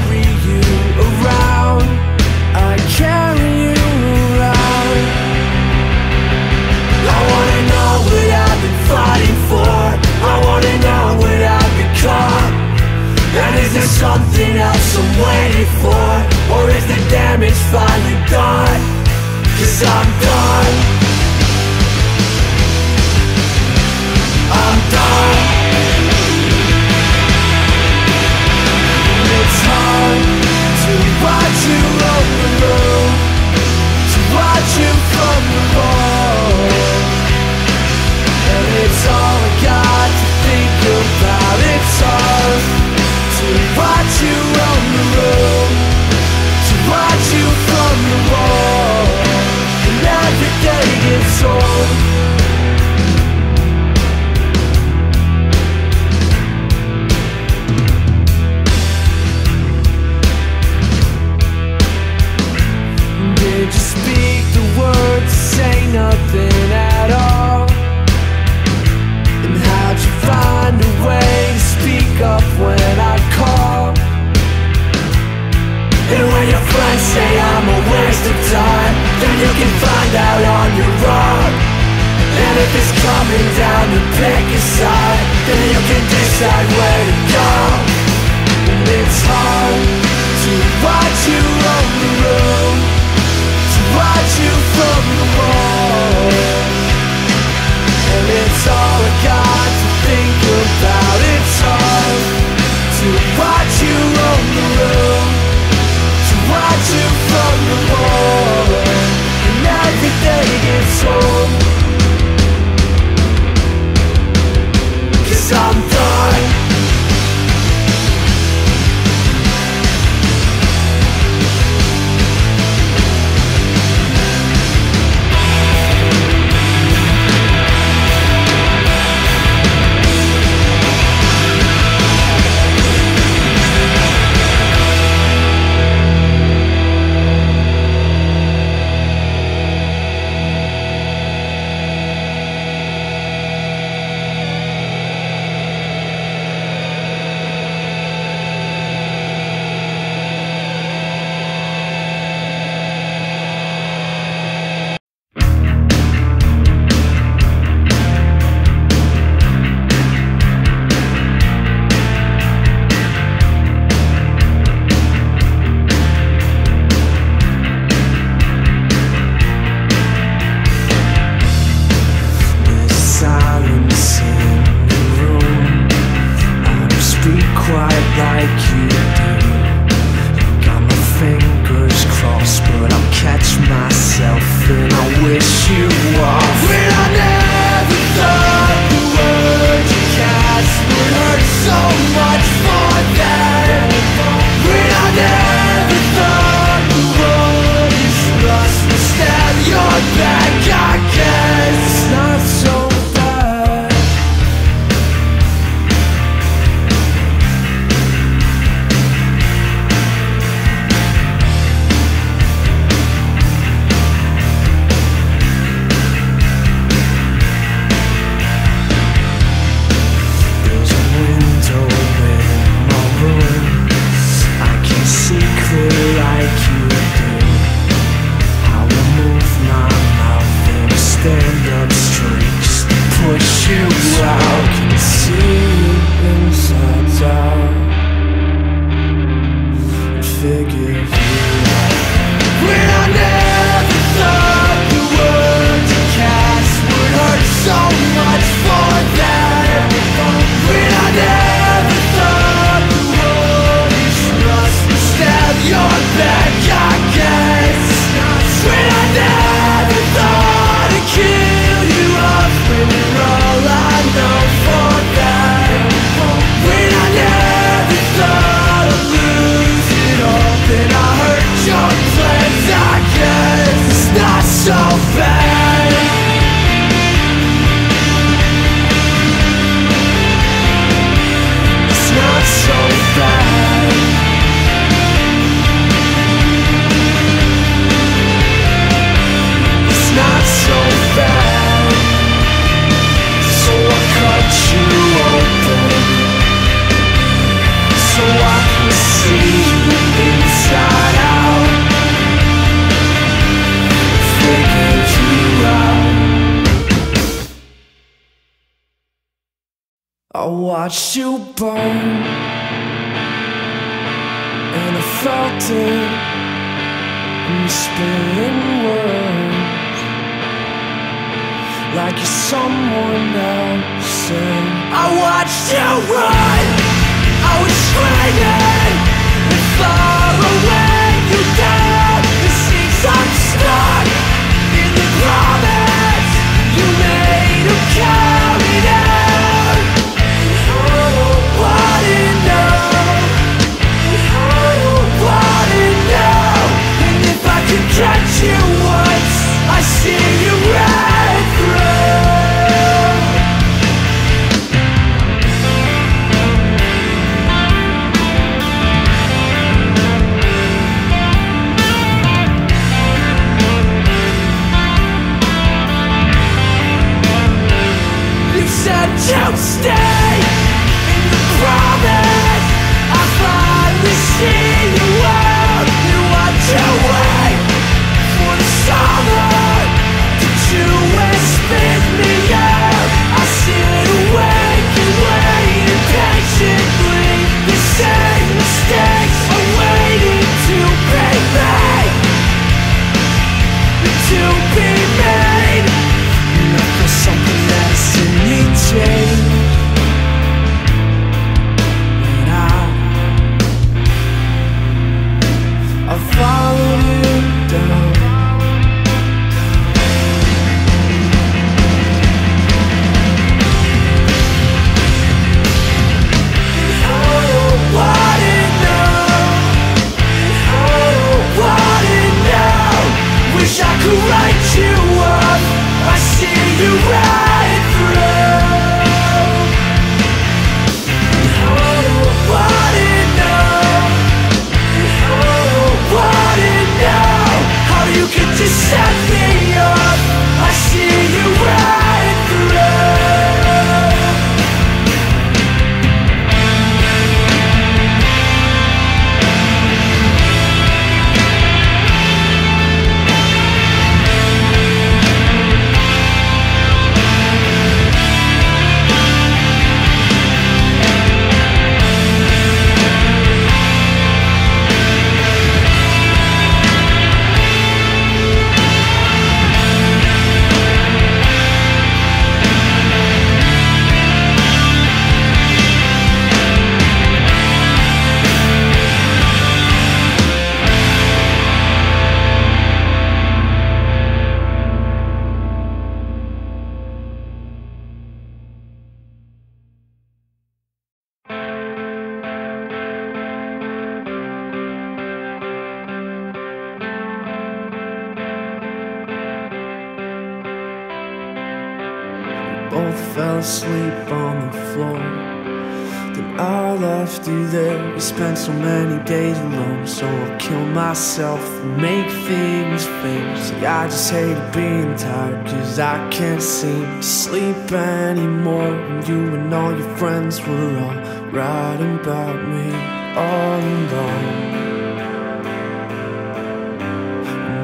carry you around, I carry you around. I wanna know what I've been fighting for, I wanna know what I've become. And is there something else I'm waiting for, or is the damage finally done? 'Cause I'm done, I'm done. It's hard to watch you overflow, to watch you from below, and it's all I got to think about. It's hard to watch you on the road, to watch you from the wall, and every day gets old. I watched you burn, and I felt it in your spinning world, like you're someone else. And I watched you run. I was straining and far away. You down, it seems I'm stuck in the promise you made of coming out. Catch you once, I see you right through. You said don't stay in the promise. I finally see you out. You want your way for the summer. Did you spit me out? I sit awake and wait impatiently. The same mistakes are waiting to pay back, to be made. And I feel something that's in me change. And I followed you down. Both fell asleep on the floor, then I left you there. We spent so many days alone, so I'll kill myself and make things famous. I just hate being tired, cause I can't seem to sleep anymore. And you and all your friends were all writing about me all alone.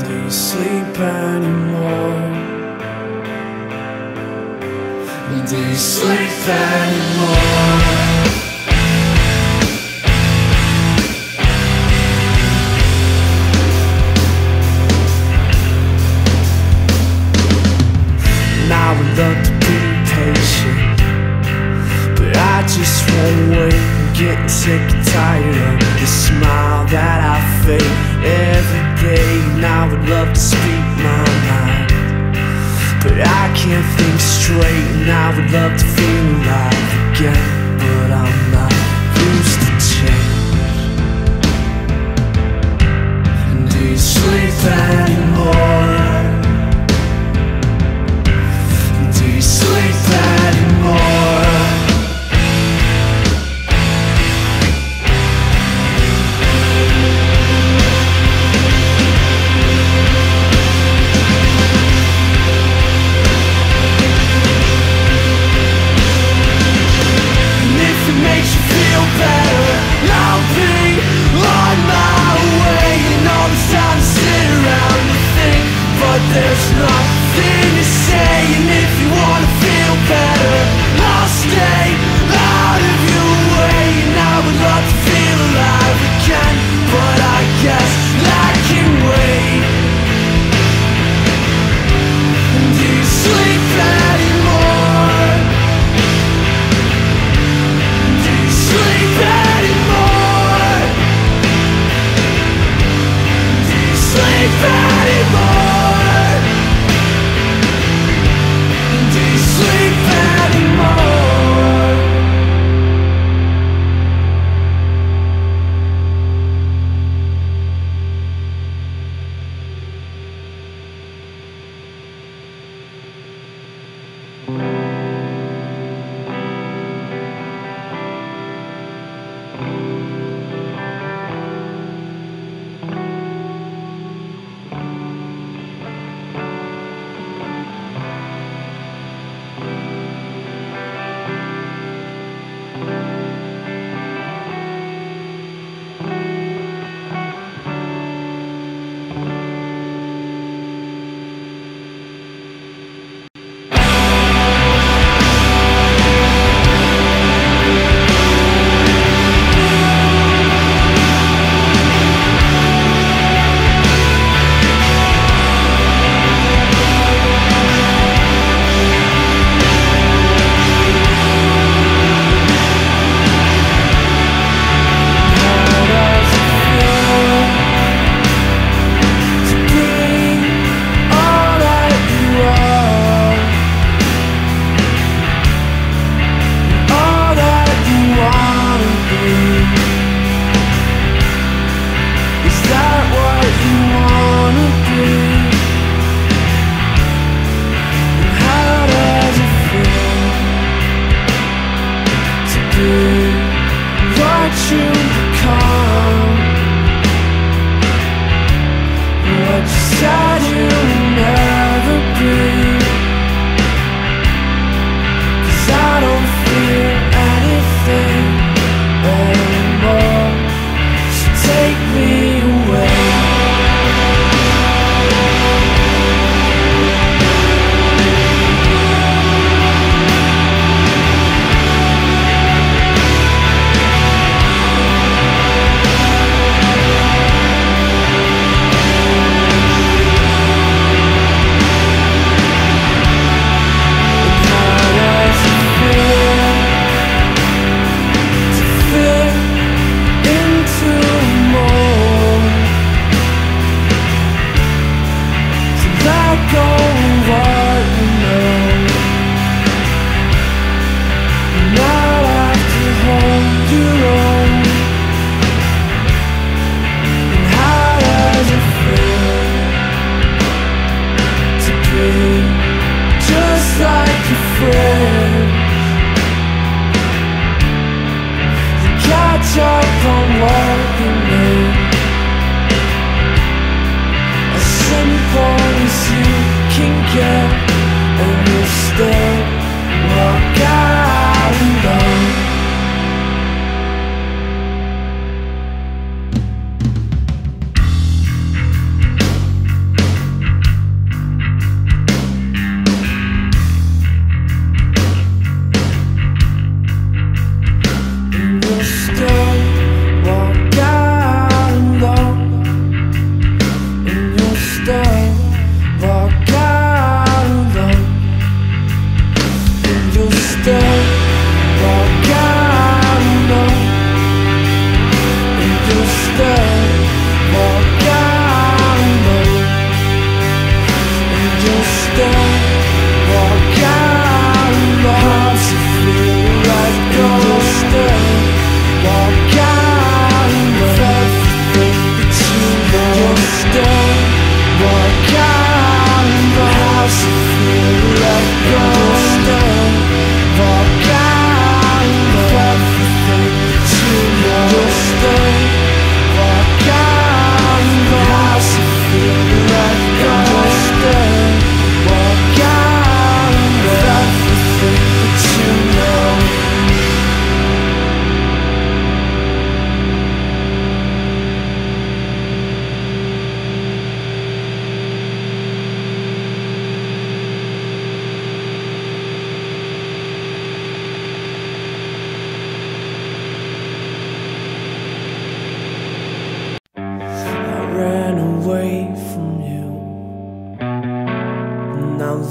Do you sleep anymore? Do you sleep anymore? Now I would love to be patient, but I just won't wait. I'm getting sick and tired of the smile that I fake every day. Now I would love to speak my mind, but I can't think straight. And I would love to feel alive again, but I'm not used to change. Do you sleep anymore? Do you sleep anymore? There's nothing to say, and if you wanna feel better, I'll stay.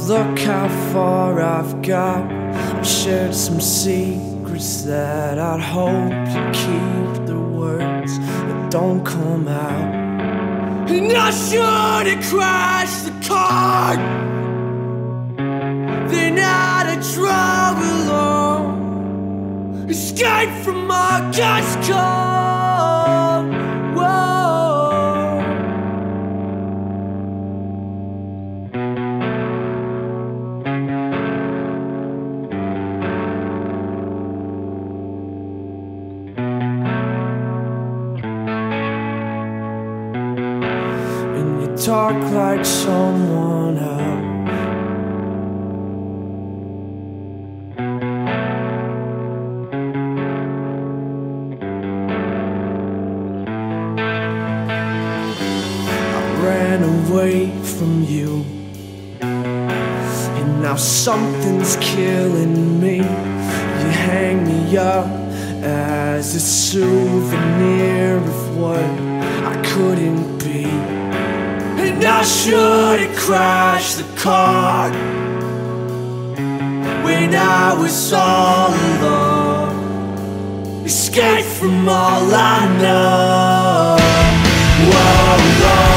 Look how far I've got. I shared some secrets that I'd hoped to keep. The words that don't come out, and I should have crashed the car. Then I'd have drove along, escaped from my God's call. Whoa. Talk like someone else. I ran away from you, and now something's killing me. You hang me up as a souvenir of what I couldn't be. And I should've crashed the car when I was all alone, escaped from all I know. Whoa, whoa.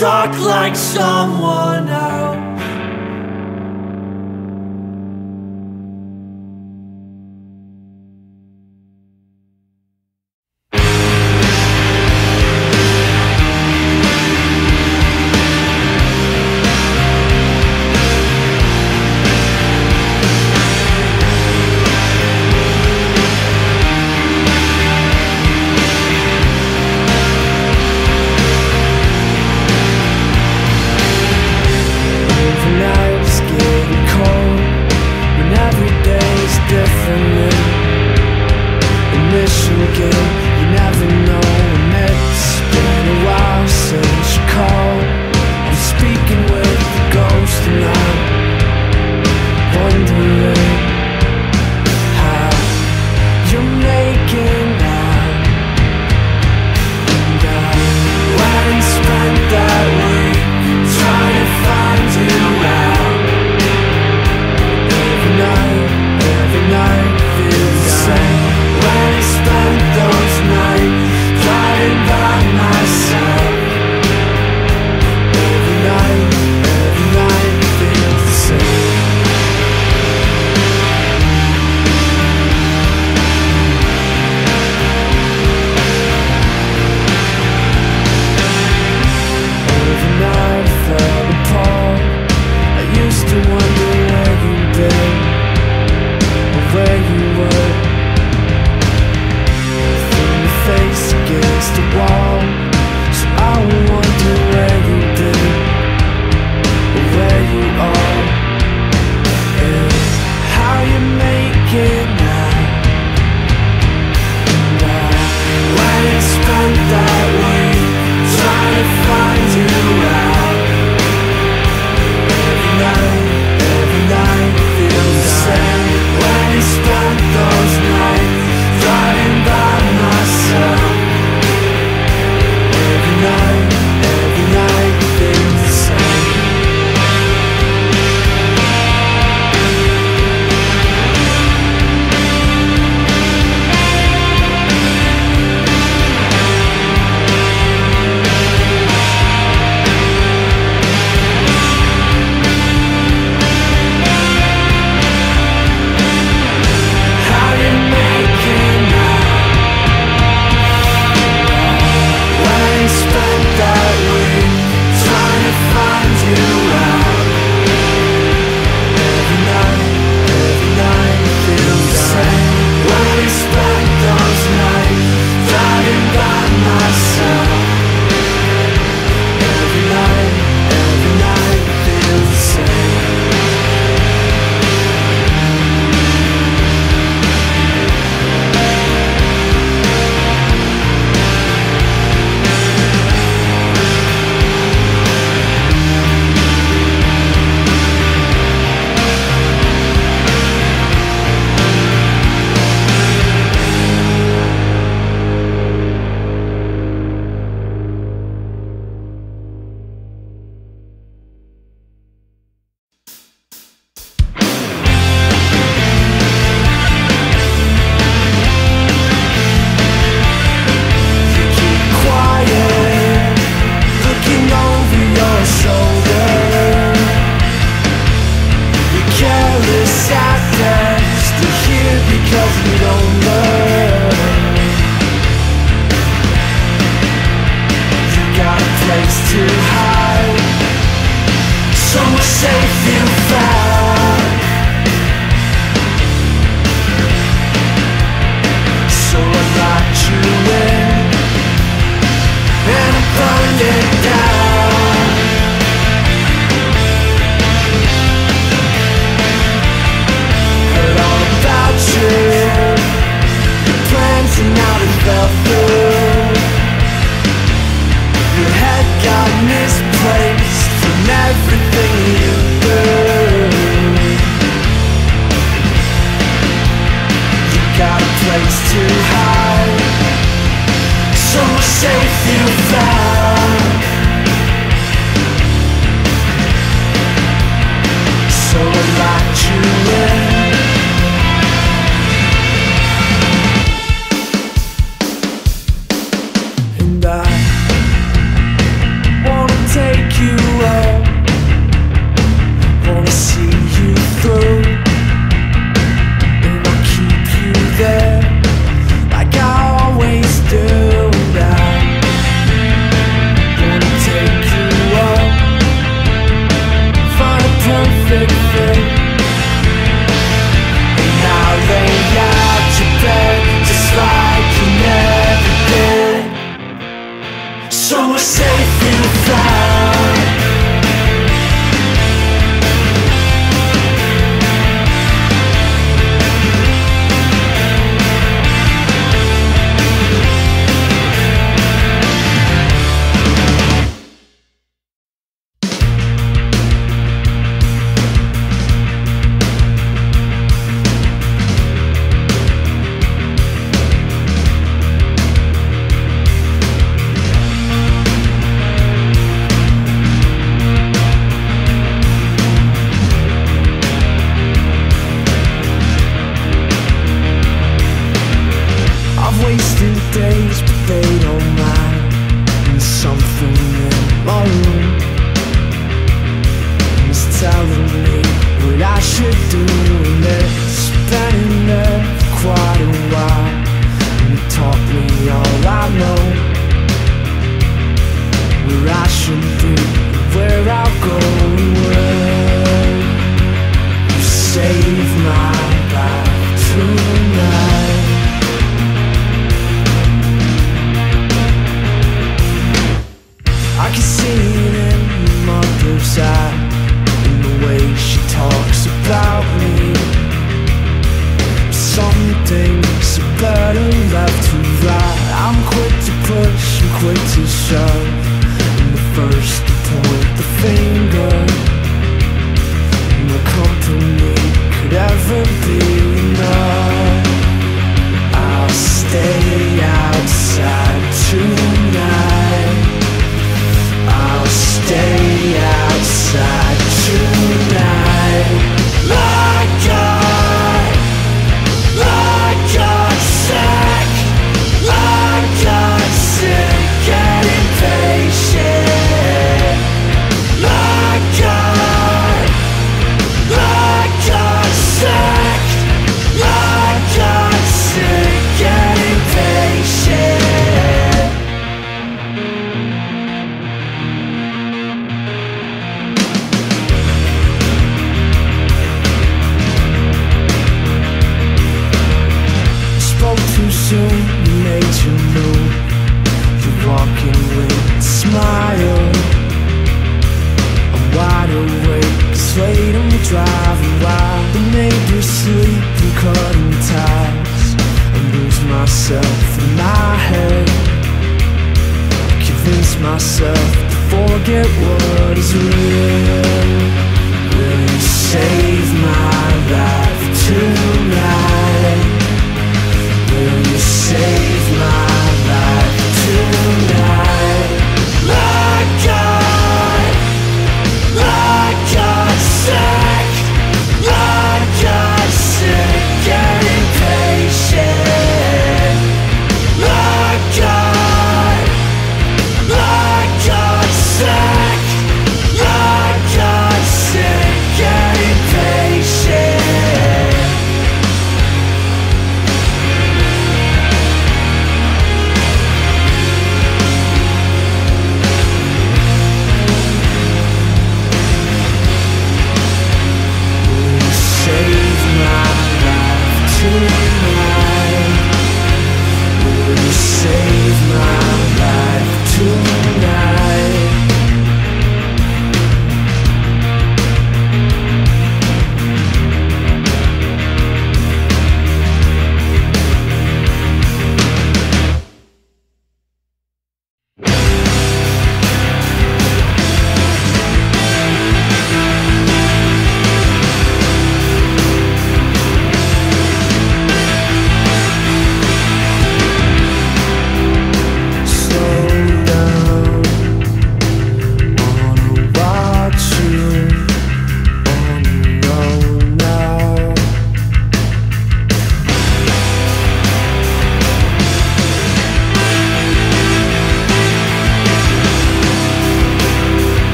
Talk like someone else.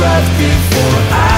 left before I